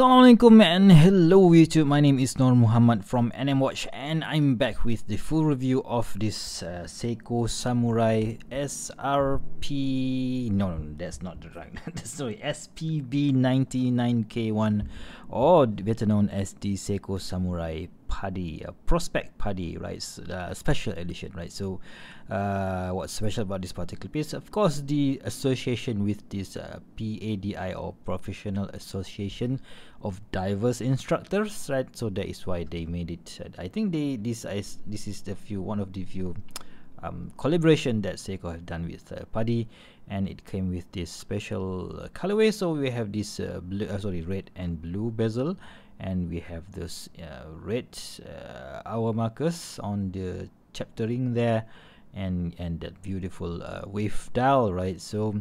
Assalamualaikum and hello YouTube, my name is Nor Muhammad from NM Watch and I'm back with the full review of this Seiko Samurai SRP, no that's not the right, sorry, SPB99K1, or better known as the Seiko Samurai Padi, Prospect Padi, right? Special edition, right? So what's special about this particular piece? Of course, the association with this PADI, or Professional Association of Divers Instructors, right? So that is why they made it. I think this is the few, one of the few collaboration that Seiko have done with Padi, and it came with this special colorway. So we have this blue, sorry, red and blue bezel, and we have those red hour markers on the chaptering there, and that beautiful wave dial, right? So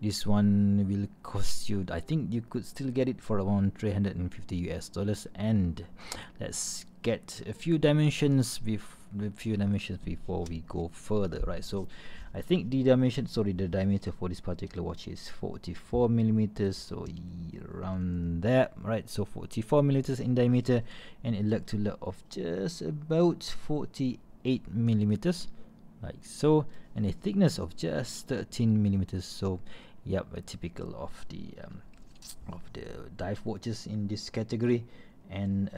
this one will cost you, I think you could still get it for around $350 US, and let's get a few dimensions before we go further, right? So I think the dimension, sorry, the diameter for this particular watch is 44 millimeters, so around that, right? So 44 millimeters in diameter and a lug to lug of just about 48 millimeters, like so, and a thickness of just 13 millimeters. So yep, typical of the dive watches in this category, and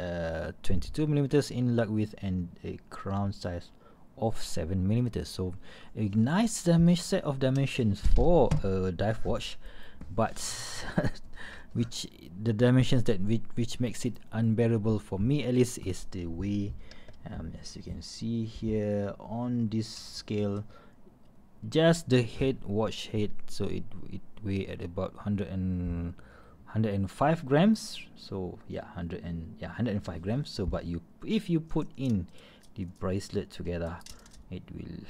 22 millimeters in lug width and a crown size of 7 millimeters. So a nice set of dimensions for a dive watch, but which the dimensions that which makes it unbearable for me at least is the way, as you can see here on this scale, just the head, watch head, so it weigh at about 105 grams. So yeah, 105 grams. So but you, if you put in the bracelet together, it will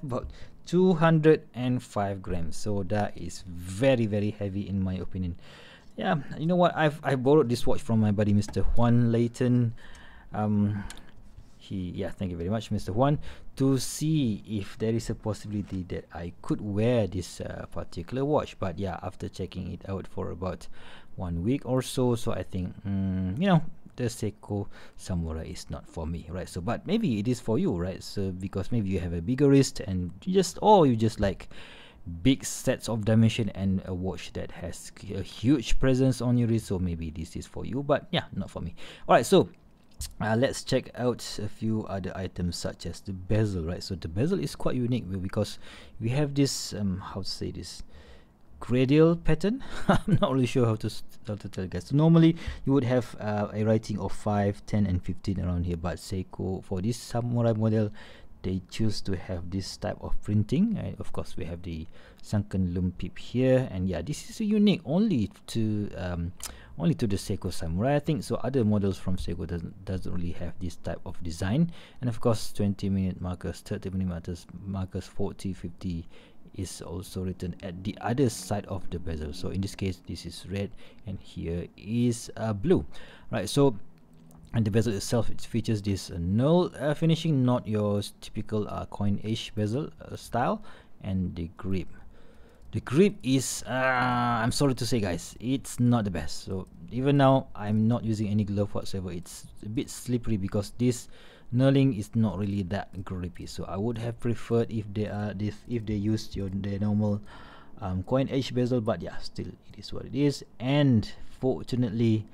about 205 grams. So that is very, very heavy in my opinion. Yeah, you know what, I borrowed this watch from my buddy Mr. Juan Layton. Yeah, thank you very much Mr. Juan, to see if there is a possibility that I could wear this particular watch. But yeah, after checking it out for about 1 week or so, so I think you know, the Seiko Samurai is not for me, right? So but maybe it is for you, right? So because maybe you have a bigger wrist and you just, or you just like big sets of dimension and a watch that has a huge presence on your wrist, so maybe this is for you, but yeah, not for me. All right, so let's check out a few other items such as the bezel, right? So the bezel is quite unique because we have this how to say this, radial pattern. I'm not really sure how to tell you guys. So normally you would have a writing of 5, 10 and 15 around here, but Seiko, for this Samurai model, they choose to have this type of printing, and of course we have the sunken loom peep here. And yeah, this is unique only to the Seiko Samurai, I think. So other models from Seiko doesn't really have this type of design. And of course 20-minute markers, 30-minute markers, 40, 50 is also written at the other side of the bezel. So in this case, this is red and here is blue, right? So and the bezel itself, it features this null finishing, not your typical coin-ish bezel style. And the grip, is I'm sorry to say guys, it's not the best. So even now I'm not using any glove whatsoever. It's a bit slippery because this knurling is not really that grippy. So I would have preferred if they are if they used their normal coin edge bezel, but yeah, still it is what it is. And fortunately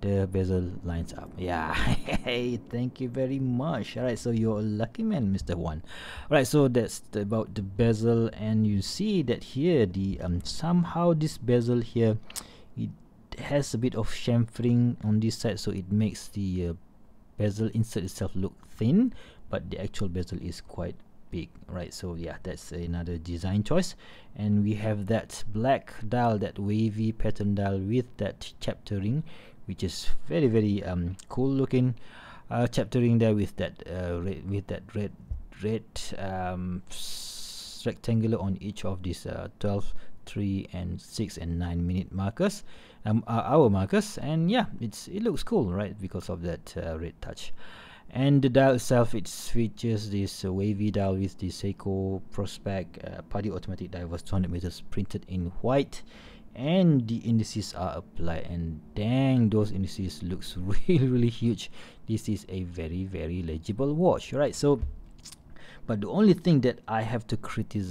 the bezel lines up. Yeah, hey, thank you very much. All right, so you're a lucky man, Mr. One. All right, so that's about the bezel. And you see that here the somehow this bezel here, it has a bit of chamfering on this side, so it makes the bezel insert itself look thin, but the actual bezel is quite big, right? So yeah, that's another design choice. And we have that black dial, that wavy pattern dial with that chaptering, which is very, very cool looking chaptering there, with that red rectangular on each of these 12, 3 and 6 and 9-minute markers, hour markers. And yeah, it looks cool, right? Because of that red touch. And the dial itself, it features this wavy dial with the Seiko Prospex Padi automatic divers 200 meters printed in white. and the indices are applied, and dang, those indices looks really huge. This is a very legible watch, right? So but the only thing that I have to critique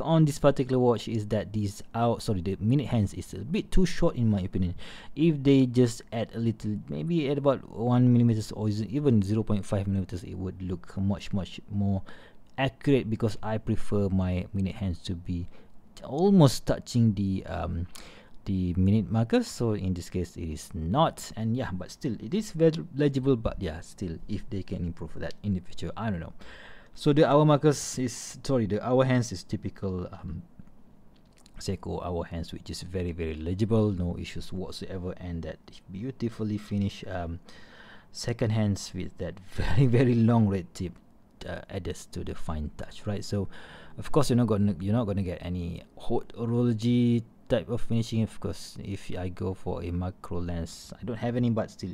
on this particular watch is that these the minute hands is a bit too short in my opinion. If they just add a little, maybe at about 1 millimeter or even 0.5 millimeters, it would look much more accurate, because I prefer my minute hands to be almost touching the minute markers. So in this case it is not, and yeah, but still it is very legible. But yeah, still, if they can improve that in the future, I don't know. So the hour markers is, sorry, the hour hands is typical Seiko hour hands, which is very legible, no issues whatsoever, and that beautifully finished second hands with that very long red tip adds to the fine touch, right? So of course you're not gonna get any horology type of finishing. Of course, if I go for a macro lens, I don't have any, but still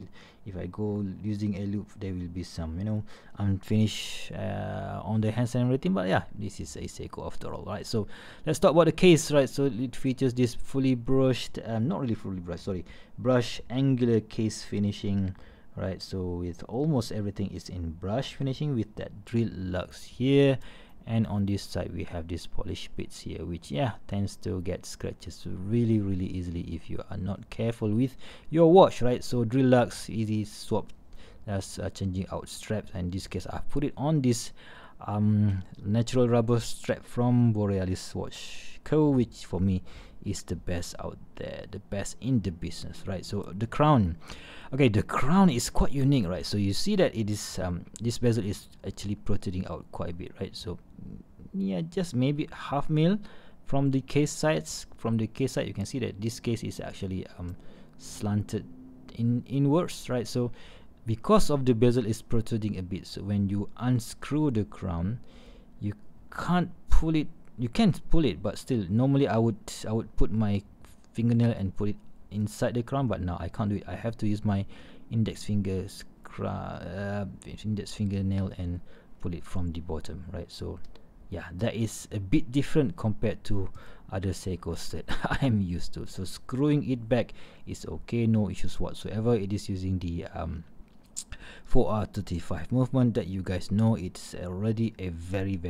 if I go using a loop, there will be some, you know, unfinished on the hands and everything. But yeah, this is a Seiko after all, right? So let's talk about the case, right? So it features this fully brushed, not really fully brushed, sorry, brush angular case finishing, right? So with almost everything is in brush finishing, with that drilled lugs here, and on this side we have these polished bits here, which yeah, tends to get scratches really easily if you are not careful with your watch, right? So drill lugs, easy swap, that's changing out straps, and in this case I've put it on this natural rubber strap from Borealis Watch Co, which for me is the best out there, the best in the business, right? So the crown, okay, the crown is quite unique, right? So you see that it is this bezel is actually protruding out quite a bit, right? So yeah, just maybe half mil from the case sides. From the case side you can see that this case is actually slanted inwards, right? So because of the bezel is protruding a bit, so when you unscrew the crown you can't pull it. You can pull it, but still normally I would put my fingernail and put it inside the crown, but now I can't do it. I have to use my index finger, index fingernail, and pull it from the bottom, right? So yeah, that is a bit different compared to other Seikos that I'm used to. So screwing it back is okay, no issues whatsoever. It is using the 4R35 movement that you guys know. It's already a very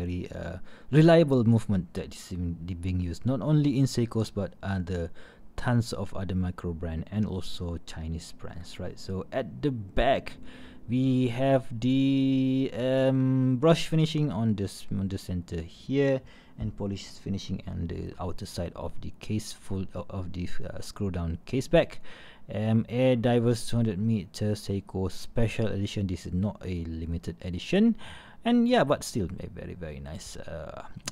reliable movement that is being used not only in Seikos but other tons of other macro brand and also Chinese brands, right? So at the back we have the brush finishing on the center here, and polished finishing on the outer side of the case, full of the screw down case back. Air Divers 200 meter Seiko special edition. This is not a limited edition, and yeah, but still a very nice,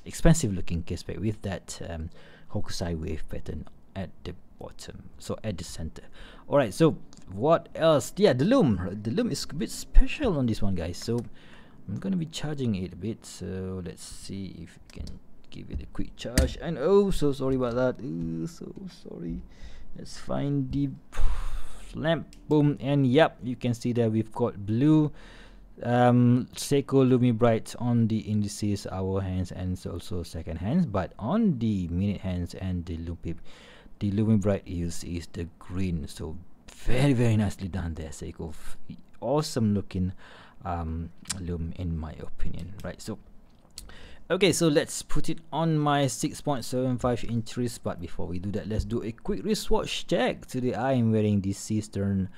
expensive looking case back with that Hokusai wave pattern at the bottom, so at the center. All right, so what else? Yeah, the lume. The lume is a bit special on this one, guys. So I'm gonna be charging it a bit, so let's see if we can give it a quick charge. And oh, so sorry about that. So sorry. Let's find the lamp. Boom. And yep, you can see that we've got blue Seiko Lumi Bright on the indices, hour hands, and also second hands. But on the minute hands and the loop pip, the Lumi Bright is the green. So very nicely done there, Seiko. Awesome looking loom in my opinion, right? So okay, so let's put it on my 6.75 inch wrist. But before we do that, let's do a quick wristwatch check. Today I am wearing the Citizen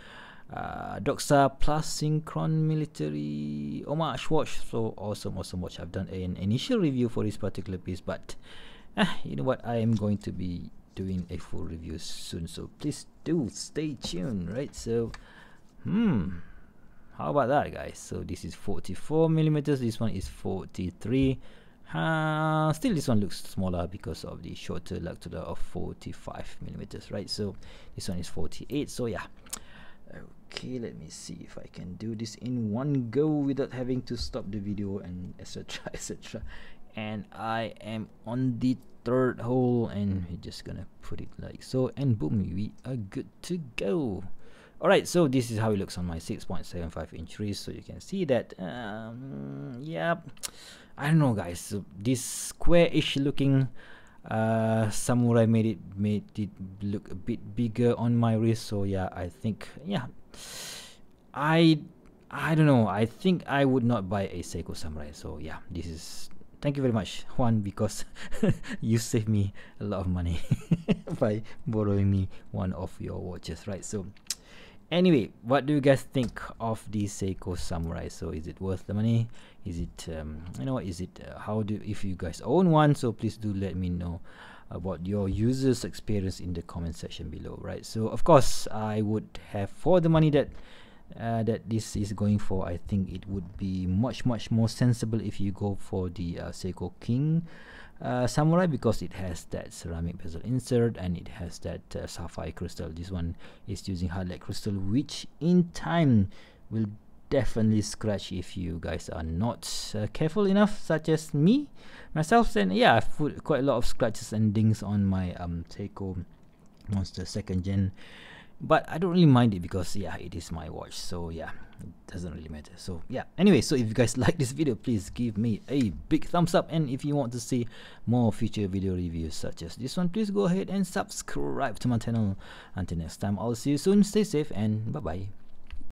Doxa Plus Synchron military homage watch. So awesome watch. I've done an initial review for this particular piece, but you know what, I am going to be doing a full review soon, so please do stay tuned, right? So how about that, guys? So this is 44 millimeters, this one is 43. Still this one looks smaller because of the shorter lug to of 45 millimeters, right? So this one is 48. So yeah, okay, let me see if I can do this in one go without having to stop the video and etc. And I am on the third hole, and we're just gonna put it like so, and boom, we are good to go. All right, so this is how it looks on my 6.75 inch wrist. So you can see that yeah, I don't know, guys. This square-ish looking Samurai made it look a bit bigger on my wrist. So yeah, I think, yeah, I don't know, I think I would not buy a Seiko Samurai. So yeah, this is, thank you very much, Juan, because you saved me a lot of money by borrowing me one of your watches, right? So anyway, what do you guys think of the Seiko Samurai? So is it worth the money? Is it you know, is it how do, if you guys own one, so please do let me know about your users experience in the comment section below, right? So of course I would have, for the money that that this is going for, I think it would be much more sensible if you go for the Seiko King Samurai, because it has that ceramic bezel insert and it has that sapphire crystal. This one is using hard light crystal, which in time will definitely scratch if you guys are not careful enough, such as myself. And yeah, I've put quite a lot of scratches and dings on my Seiko Monster 2nd gen, but I don't really mind it because yeah, it is my watch, so yeah, it doesn't really matter. So yeah, anyway, so if you guys like this video, please give me a big thumbs up, and if you want to see more future video reviews such as this one, please go ahead and subscribe to my channel. Until next time, I'll see you soon. Stay safe and bye bye.